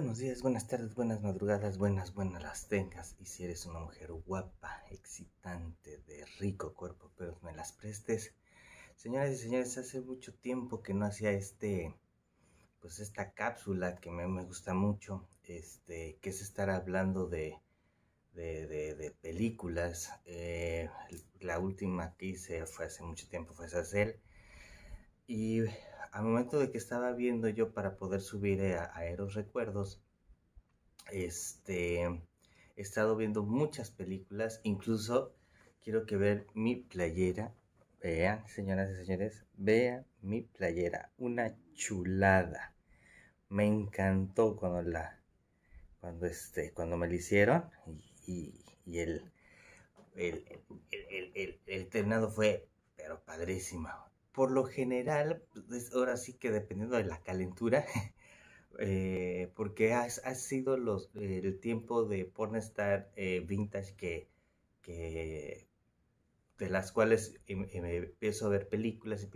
Buenos días, buenas tardes, buenas madrugadas, buenas las tengas. Y si eres una mujer guapa, excitante, de rico cuerpo, pero me las prestes. Señoras y señores, hace mucho tiempo que no hacía esta cápsula que me gusta mucho, que es estar hablando de películas. La última que hice fue hace mucho tiempo, fue Sassel. Y al momento de que estaba viendo yo para poder subir a Eros Recuerdos, he estado viendo muchas películas. Incluso quiero que vean mi playera. Vean, señoras y señores, vean mi playera. Una chulada. Me encantó cuando me la hicieron. Y el terminado fue, pero padrísima. Por lo general, pues ahora sí que dependiendo de la calentura, porque ha sido el tiempo de pornstar vintage que de las cuales empiezo a ver películas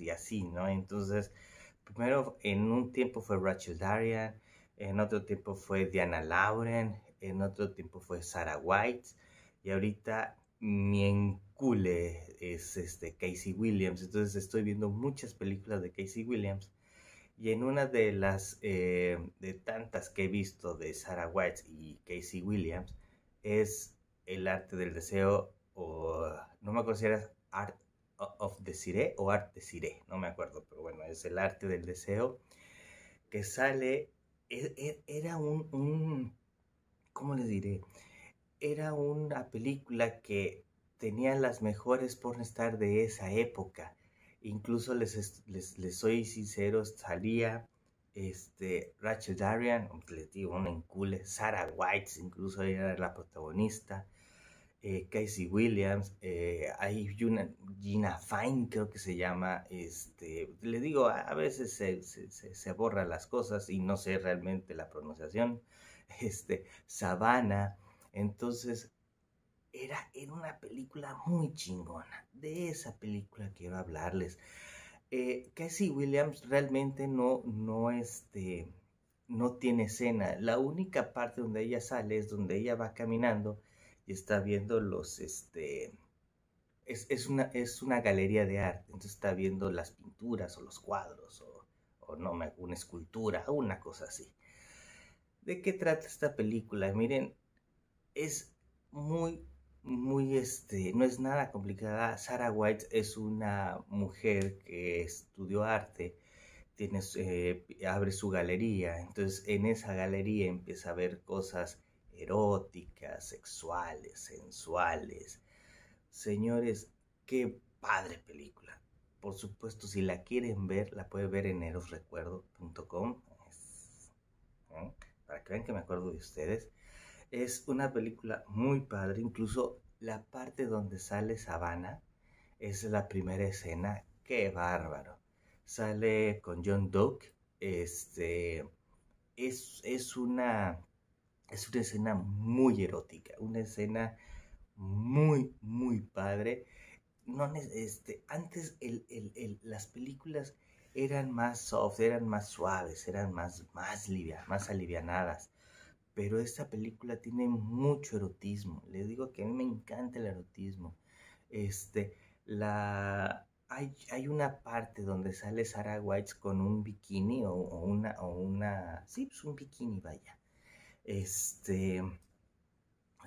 y así, ¿no? Entonces, primero en un tiempo fue Racquel Darrian, en otro tiempo fue Diana Lauren, en otro tiempo fue Zara Whites, y ahorita me encule es Kc Williams. Entonces estoy viendo muchas películas de Kc Williams, y en una de las de tantas que he visto de Zara Whites y Kc Williams es El Arte del Deseo, o no me acuerdo si era Art of Desire o Art Desire, no me acuerdo, pero bueno, es El Arte del Deseo, que sale, era un ¿cómo les diré? Era una película que tenía las mejores pornstar de esa época. Incluso les soy sincero, salía Racquel Darrian, les digo, un encule, Zara Whites, incluso ella era la protagonista, Kc Williams, hay una Gina Fine, creo que se llama, le digo, a veces se borran las cosas y no sé realmente la pronunciación, Savannah. Entonces, era una película muy chingona. De esa película quiero hablarles. Kc Williams realmente no tiene escena. La única parte donde ella sale es donde ella va caminando y está viendo es una galería de arte. Entonces está viendo las pinturas o los cuadros o no, una escultura, una cosa así. ¿De qué trata esta película? Miren, es muy, no es nada complicada. Zara White es una mujer que estudió arte, abre su galería. Entonces en esa galería empieza a ver cosas eróticas, sexuales, sensuales. Señores, qué padre película. Por supuesto, si la quieren ver, la pueden ver en erosrecuerdo.com, para que vean que me acuerdo de ustedes. Es una película muy padre. Incluso la parte donde sale Savannah es la primera escena. ¡Qué bárbaro! Sale con John Duke. Es una escena muy erótica. Una escena muy padre. No, antes las películas eran más soft, eran más suaves, eran más alivianadas. Pero esta película tiene mucho erotismo. Les digo que a mí me encanta el erotismo. Hay una parte donde sale Zara Whites con un bikini sí, pues un bikini, vaya.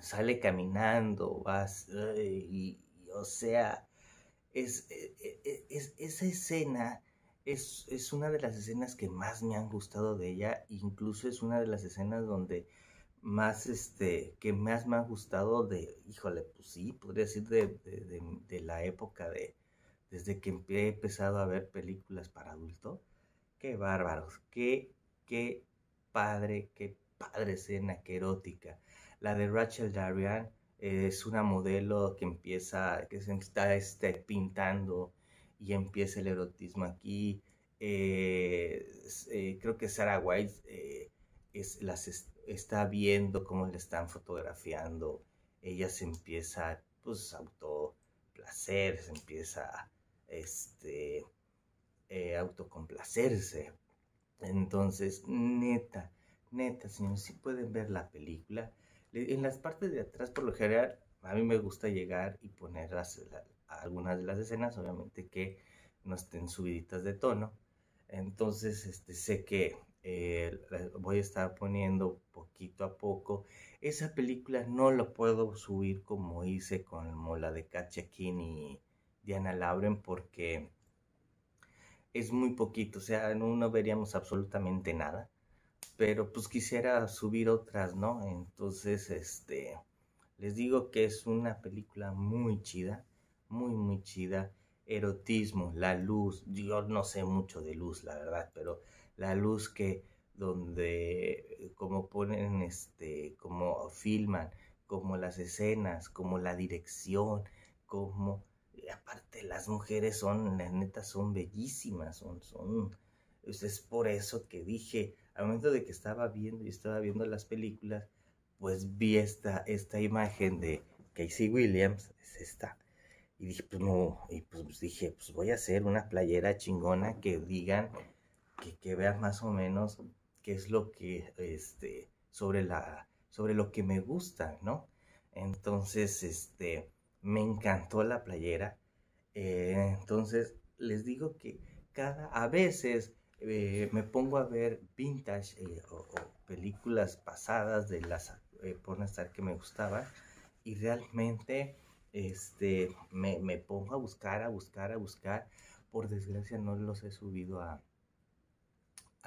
Sale caminando, esa escena. Es una de las escenas que más me han gustado de ella. Incluso es una de las escenas donde más, que más me ha gustado de, híjole, pues sí, podría decir de la época desde que he empezado a ver películas para adulto. Qué bárbaros, qué padre escena, qué erótica. La de Racquel Darrian es una modelo que se está pintando, y empieza el erotismo aquí. Creo que Zara White está viendo cómo le están fotografiando. Ella se empieza, pues, autoplacer, se empieza autocomplacerse. Entonces, neta, neta, señores, si pueden ver la película. En las partes de atrás, por lo general, a mí me gusta llegar y poner algunas de las escenas, obviamente que no estén subiditas de tono. Entonces, sé que voy a estar poniendo poquito a poco. Esa película no la puedo subir como hice con la de Katia King y Diana Lauren, porque es muy poquito, o sea, no veríamos absolutamente nada. Pero pues quisiera subir otras, ¿no? Entonces, les digo que es una película muy chida, muy, muy chida. Erotismo, la luz, yo no sé mucho de luz, la verdad, pero la luz que, donde, como ponen, como filman, como las escenas, como la dirección, como, aparte las mujeres son, la neta, son bellísimas, es por eso que dije, al momento de que estaba viendo las películas, pues vi esta imagen de Kc Williams, es esta, y dije, pues no, y pues dije, pues voy a hacer una playera chingona que digan, que vean más o menos qué es lo que, sobre lo que me gusta, ¿no? Entonces, me encantó la playera. Entonces, les digo que a veces me pongo a ver vintage o películas pasadas de las pornstar que me gustaban, y realmente me pongo a buscar. Por desgracia no los he subido a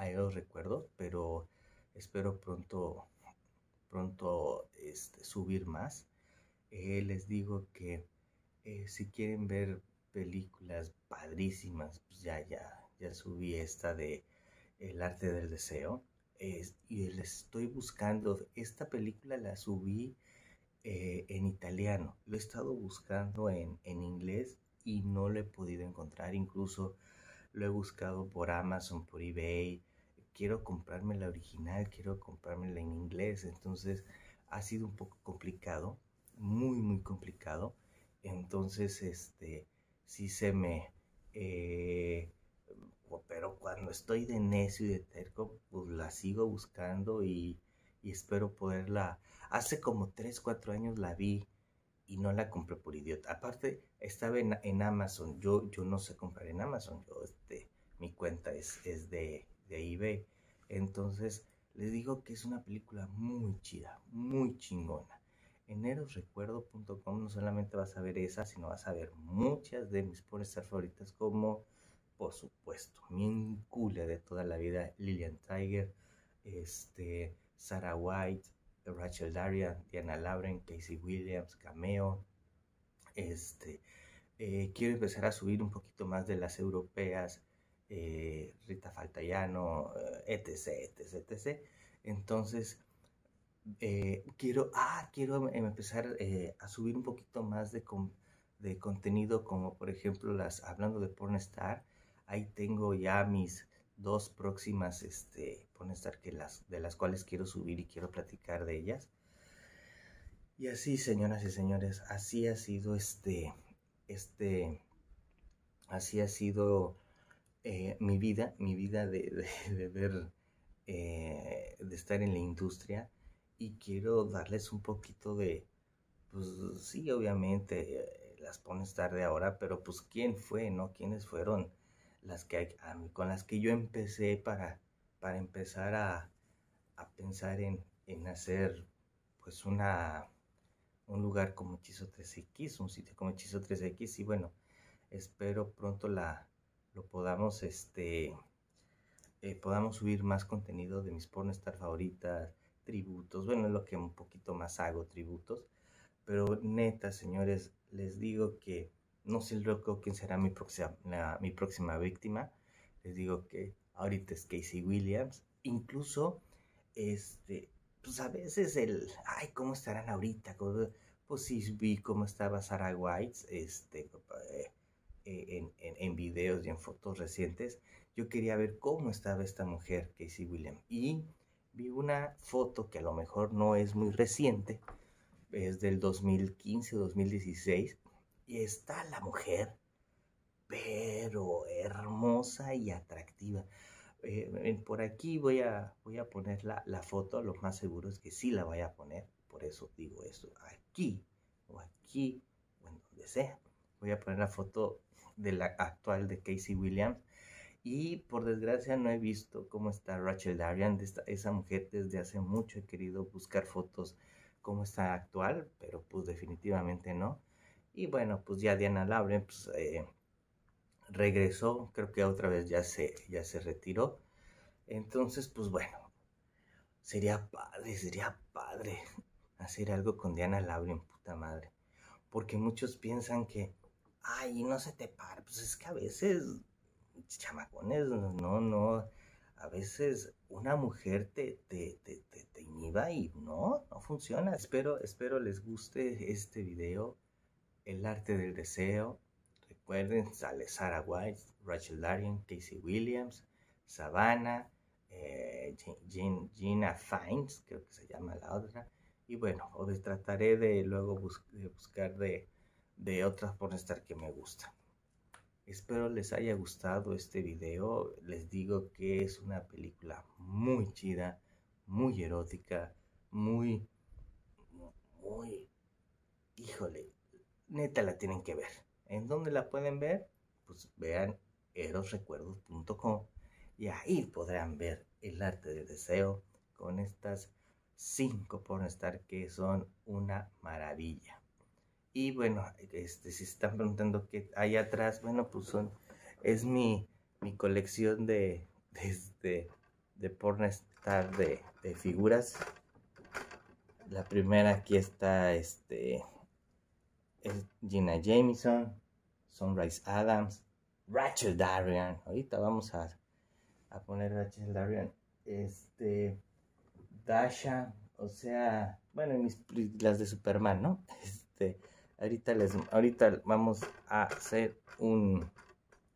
esos recuerdos, pero espero pronto subir más. Les digo que si quieren ver películas padrísimas, pues ya subí esta de El Arte del Deseo, y les estoy buscando. Esta película la subí en italiano, lo he estado buscando en inglés y no lo he podido encontrar. Incluso lo he buscado por Amazon, por eBay. Quiero comprarme la original, quiero comprármela en inglés. Entonces ha sido un poco complicado, muy muy complicado. Entonces sí se me... pero cuando estoy de necio y de terco, pues la sigo buscando y espero poderla... Hace como 3, 4 años la vi y no la compré por idiota. Aparte, estaba en Amazon. Yo no sé comprar en Amazon. Mi cuenta es de eBay. Entonces, les digo que es una película muy chida, muy chingona. En erosrecuerdo.com no solamente vas a ver esa, sino vas a ver muchas de mis pornstar favoritas, como, por supuesto, mi encule de toda la vida, Lilian Tiger, Zara Whites, Racquel Darrian, Diana Lauren, Kc Williams, Cameo. Quiero empezar a subir un poquito más de las europeas, Rita Faltayano, etc, etc, etc. Entonces, quiero empezar a subir un poquito más de contenido, como por ejemplo hablando de pornstar. Ahí tengo ya mis 2 próximas pornstar de las cuales quiero subir y quiero platicar de ellas. Y así, señoras y señores, así ha sido así ha sido mi vida de ver, de estar en la industria. Y quiero darles un poquito de, pues sí, obviamente las pornstar de ahora, pero pues quién fue, ¿no? Quiénes fueron las que con las que yo empecé, para empezar a pensar en hacer pues un lugar como Hechizo 3X, un sitio como Hechizo 3X. Y bueno, espero pronto lo podamos, podamos subir más contenido de mis pornstar favoritas, tributos. Bueno, es lo que un poquito más hago, tributos. Pero neta, señores, les digo que no sé loco quién será mi próxima víctima. Les digo que ahorita es Kc Williams. Incluso, pues a veces ay, ¿cómo estarán ahorita? Pues sí, vi cómo estaba Zara Whites, en videos y en fotos recientes. Yo quería ver cómo estaba esta mujer, Kc Williams. Y vi una foto que a lo mejor no es muy reciente, es del 2015, 2016, y está la mujer, pero hermosa y atractiva. por aquí voy a poner la foto. Lo más seguro es que sí la vaya a poner, por eso digo eso. Aquí o aquí o en donde sea voy a poner la foto de la actual de Kc Williams. Y por desgracia no he visto cómo está Racquel Darrian, esa mujer. Desde hace mucho he querido buscar fotos cómo está actual, pero pues definitivamente no. Y bueno, pues ya Diana Lauren pues, regresó, creo que otra vez ya se retiró. Entonces pues bueno, sería padre hacer algo con Diana Lauren, puta madre, porque muchos piensan que ay, no se te para, pues es que a veces chamacones, no, a veces una mujer te inhiba y no funciona. Espero les guste este video, El Arte del Deseo. Recuerden, sale Zara Whites, Racquel Darrian, Kc Williams, Savannah, Gina Fine, creo que se llama la otra. Y bueno, os trataré de luego buscar de otras por estar que me gustan. Espero les haya gustado este video. Les digo que es una película muy chida, muy erótica, muy... Híjole, neta la tienen que ver. ¿En dónde la pueden ver? Pues vean erosrecuerdo.com y ahí podrán ver El Arte del Deseo con estas 5 pornstar que son una maravilla. Y bueno, si están preguntando qué hay atrás, bueno, pues es mi colección de pornstar de figuras. La primera aquí está es Gina Jameson, Sunrise Adams, Racquel Darrian. Ahorita vamos a poner Racquel Darrian. Dasha, o sea, bueno, las de Superman, ¿no? Ahorita vamos a hacer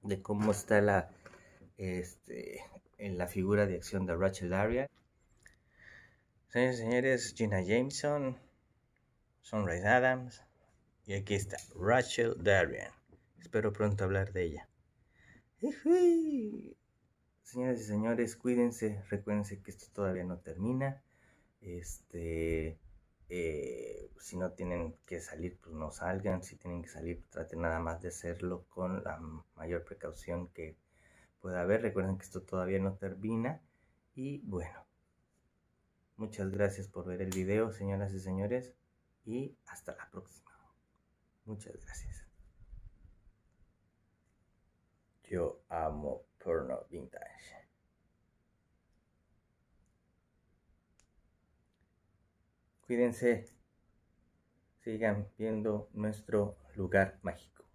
de cómo está en la figura de acción de Racquel Darrian. Señores, Gina Jameson, Sunrise Adams, y aquí está Racquel Darrian. Espero pronto hablar de ella. Señoras y señores, cuídense, recuérdense que esto todavía no termina. Si no tienen que salir, pues no salgan. Si tienen que salir, traten nada más de hacerlo con la mayor precaución que pueda haber. Recuerden que esto todavía no termina. Y bueno, muchas gracias por ver el video, señoras y señores, y hasta la próxima. Muchas gracias. Yo amo porno vintage. Cuídense, sigan viendo nuestro lugar mágico.